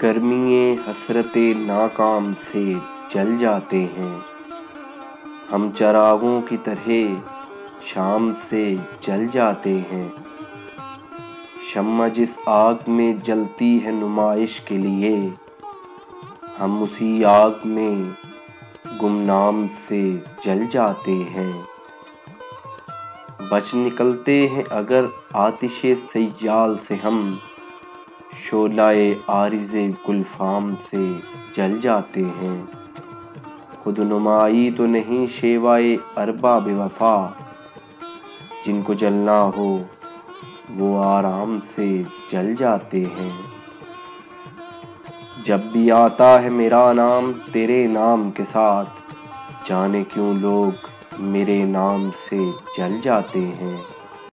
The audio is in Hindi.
गर्मीए हसरते नाकाम से जल जाते हैं, हम चरागों की तरह शाम से जल जाते हैं। शम्मा जिस आग में जलती है नुमाइश के लिए, हम उसी आग में गुमनाम से जल जाते हैं। बच निकलते हैं अगर आतिशे सयाल से हम, शोलाए आरिज़े गुलफाम से जल जाते हैं। खुद नुमाई तो नहीं शेवाए अरबा बेवफा, जिनको जलना हो वो आराम से जल जाते हैं। जब भी आता है मेरा नाम तेरे नाम के साथ, जाने क्यों लोग मेरे नाम से जल जाते हैं।